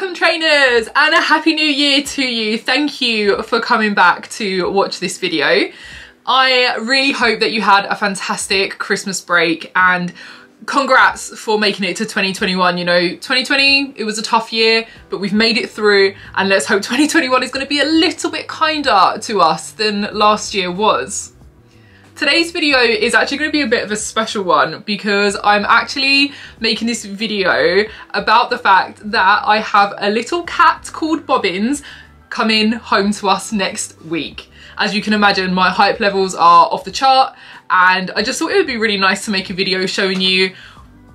Welcome trainers, and a happy new year to you. Thank you for coming back to watch this video. I really hope that you had a fantastic Christmas break, and congrats for making it to 2021. You know, 2020, it was a tough year, but we've made it through, and let's hope 2021 is going to be a little bit kinder to us than last year was. Today's video is actually going to be a bit of a special one because I'm actually making this video about the fact that I have a little cat called Bobbins coming home to us next week. As you can imagine, my hype levels are off the chart, and I just thought it would be really nice to make a video showing you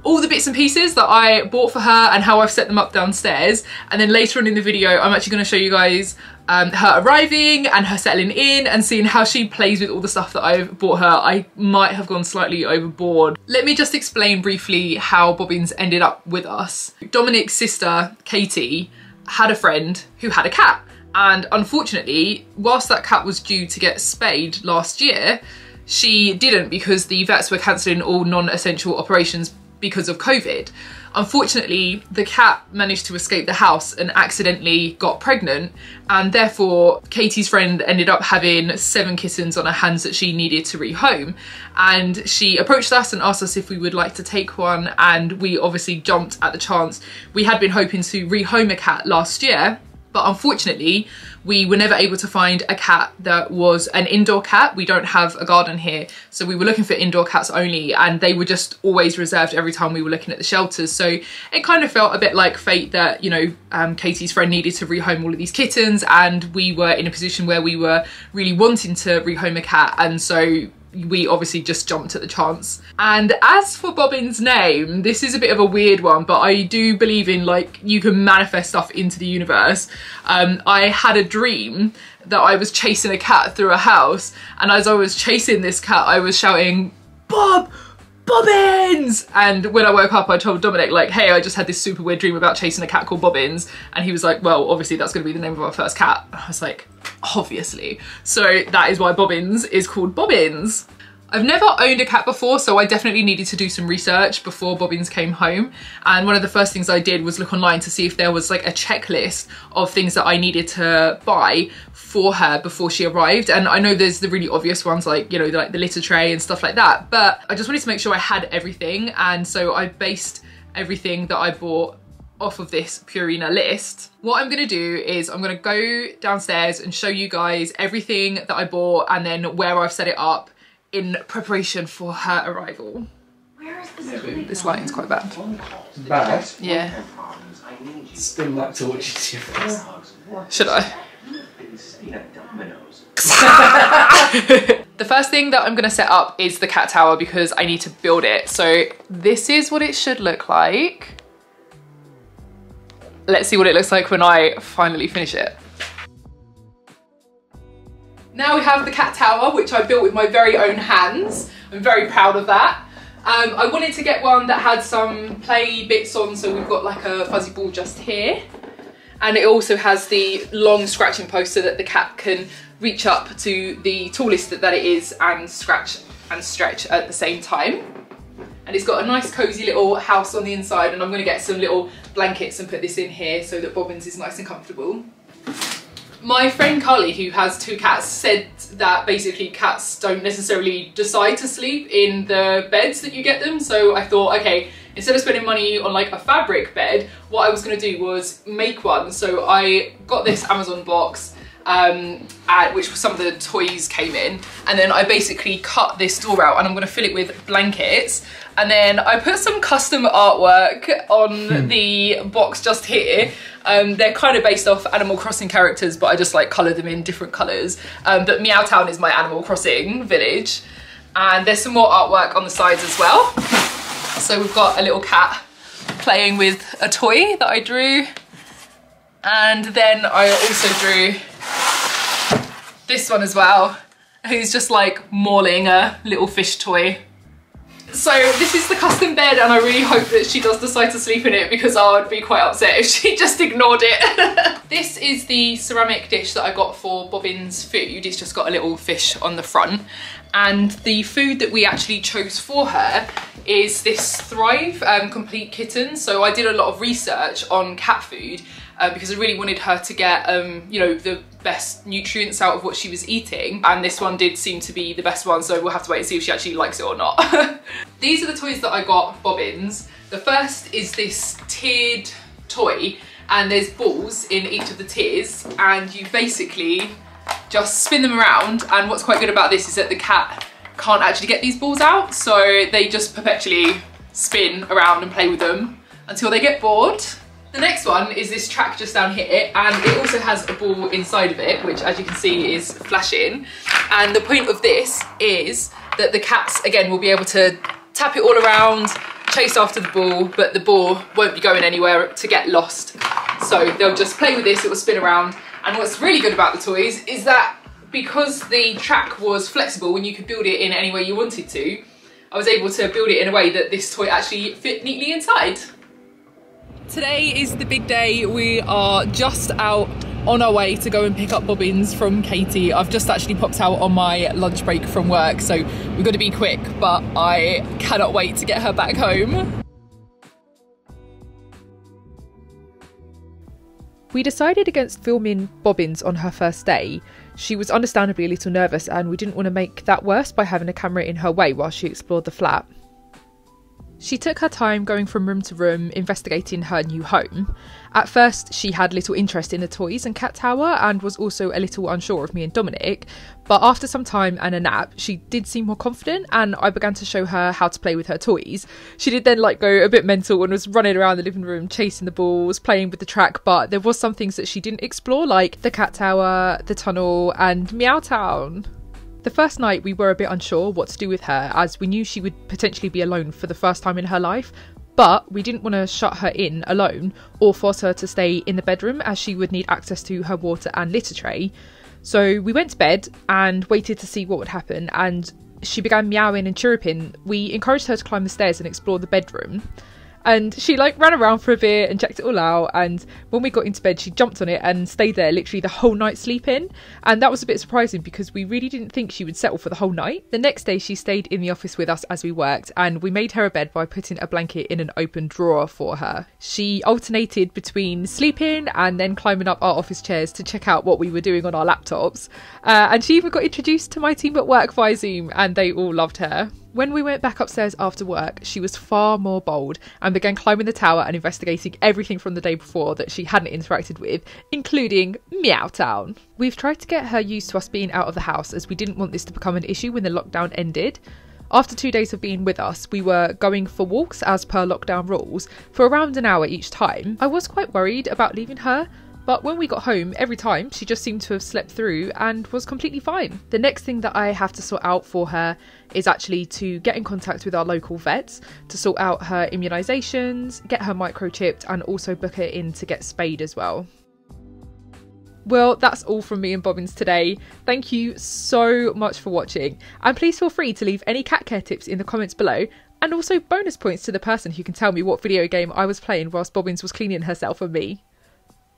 all the bits and pieces that I bought for her and how I've set them up downstairs. And then later on in the video, I'm actually going to show you guys her arriving and her settling in and seeing how she plays with all the stuff that I've bought her. I might have gone slightly overboard. Let me just explain briefly how Bobbins ended up with us. Dominic's sister, Katie, had a friend who had a cat. And unfortunately, whilst that cat was due to get spayed last year, she didn't, because the vets were cancelling all non-essential operations because of COVID. Unfortunately, the cat managed to escape the house and accidentally got pregnant, and therefore Katie's friend ended up having 7 kittens on her hands that she needed to rehome. And she approached us and asked us if we would like to take one, and we obviously jumped at the chance. We had been hoping to rehome a cat last year, but unfortunately, we were never able to find a cat that was an indoor cat. We don't have a garden here, so we were looking for indoor cats only, and they were just always reserved every time we were looking at the shelters. So it kind of felt a bit like fate that, you know, Katie's friend needed to rehome all of these kittens, and we were in a position where we were really wanting to rehome a cat, and so we obviously just jumped at the chance. And as for Bobbins' name, this is a bit of a weird one, but I do believe in, like, you can manifest stuff into the universe. I had a dream that I was chasing a cat through a house, and as I was chasing this cat, I was shouting, "Bob! Bobbins!" And when I woke up, I told Dominic, like, hey, I just had this super weird dream about chasing a cat called Bobbins. And he was like, well, obviously that's gonna be the name of our first cat. And I was like, obviously. So that is why Bobbins is called Bobbins. I've never owned a cat before, so I definitely needed to do some research before Bobbins came home. And one of the first things I did was look online to see if there was, like, a checklist of things that I needed to buy for her before she arrived. And I know there's the really obvious ones, like, you know, like the litter tray and stuff like that, but I just wanted to make sure I had everything. And so I based everything that I bought off of this Purina list. What I'm gonna do is I'm gonna go downstairs and show you guys everything that I bought and then where I've set it up in preparation for her arrival. Where is this lighting? This lighting's quite bad. Bad? Yeah. Spin that torch into your face. Should I? The first thing that I'm gonna set up is the cat tower because I need to build it. So this is what it should look like. Let's see what it looks like when I finally finish it. Now we have the cat tower, which I built with my very own hands. I'm very proud of that. I wanted to get one that had some play bits on, so we've got like a fuzzy ball just here. And it also has the long scratching post so that the cat can reach up to the tallest that it is and scratch and stretch at the same time. And it's got a nice cozy little house on the inside, and I'm gonna get some little blankets and put this in here so that Bobbins is nice and comfortable. My friend Carly, who has 2 cats, said that basically cats don't necessarily decide to sleep in the beds that you get them. So I thought, okay, instead of spending money on like a fabric bed, what I was gonna do was make one. So I got this Amazon box, at which some of the toys came in. And then I basically cut this door out, and I'm gonna fill it with blankets. And then I put some custom artwork on the box just here. They're kind of based off Animal Crossing characters, but I just like colour them in different colours. But Meowtown is my Animal Crossing village. And there's some more artwork on the sides as well. So we've got a little cat playing with a toy that I drew. And then I also drew this one as well, who's just like mauling a little fish toy. So this is the custom bed, and I really hope that she does decide to sleep in it, because I would be quite upset if she just ignored it. This is the ceramic dish that I got for Bobbins' food. It's just got a little fish on the front. And the food that we actually chose for her is this Thrive Complete Kitten. So I did a lot of research on cat food, because I really wanted her to get, you know, the best nutrients out of what she was eating, and this one did seem to be the best one, so we'll have to wait and see if she actually likes it or not. These are the toys that I got Bobbins. The first is this tiered toy, and there's balls in each of the tiers, and you basically just spin them around, and what's quite good about this is that the cat can't actually get these balls out, so they just perpetually spin around and play with them until they get bored. The next one is this track just down here, and it also has a ball inside of it, which as you can see is flashing, and the point of this is that the cats again will be able to tap it all around, chase after the ball, but the ball won't be going anywhere to get lost, so they'll just play with this, it will spin around. And what's really good about the toys is that because the track was flexible and you could build it in any way you wanted to, I was able to build it in a way that this toy actually fit neatly inside. Today is the big day. We are just out on our way to go and pick up Bobbins from Katie. I've just actually popped out on my lunch break from work, so we've got to be quick, but I cannot wait to get her back home. We decided against filming Bobbins on her first day. She was understandably a little nervous, and we didn't want to make that worse by having a camera in her way while she explored the flat. She took her time going from room to room, investigating her new home. At first, she had little interest in the toys and cat tower, and was also a little unsure of me and Dominic, but after some time and a nap, she did seem more confident, and I began to show her how to play with her toys. She did then go a bit mental and was running around the living room, chasing the balls, playing with the track, but there was some things that she didn't explore, like the cat tower, the tunnel, and Meowtown. The first night we were a bit unsure what to do with her, as we knew she would potentially be alone for the first time in her life, but we didn't want to shut her in alone or force her to stay in the bedroom, as she would need access to her water and litter tray. So we went to bed and waited to see what would happen, and she began meowing and chirruping. We encouraged her to climb the stairs and explore the bedroom, and she ran around for a bit and checked it all out, and when we got into bed she jumped on it and stayed there literally the whole night sleeping, and that was a bit surprising because we really didn't think she would settle for the whole night. The next day she stayed in the office with us as we worked, and we made her a bed by putting a blanket in an open drawer for her. She alternated between sleeping and then climbing up our office chairs to check out what we were doing on our laptops, and she even got introduced to my team at work via Zoom, and they all loved her. When we went back upstairs after work, she was far more bold and began climbing the tower and investigating everything from the day before that she hadn't interacted with, including Meowtown. We've tried to get her used to us being out of the house, as we didn't want this to become an issue when the lockdown ended. After 2 days of being with us, we were going for walks as per lockdown rules for around an hour each time. I was quite worried about leaving her, but when we got home, every time she just seemed to have slept through and was completely fine. The next thing that I have to sort out for her is actually to get in contact with our local vets to sort out her immunisations, get her microchipped, and also book her in to get spayed as well. Well, that's all from me and Bobbins today. Thank you so much for watching, and please feel free to leave any cat care tips in the comments below, and also bonus points to the person who can tell me what video game I was playing whilst Bobbins was cleaning herself and me.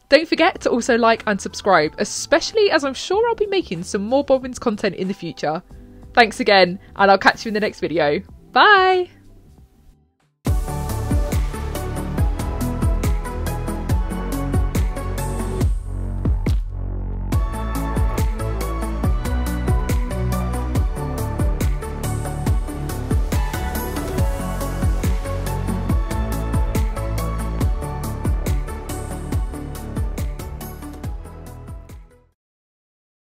Don't forget to also like and subscribe, especially as I'm sure I'll be making some more Bobbins content in the future. Thanks again, and I'll catch you in the next video. Bye!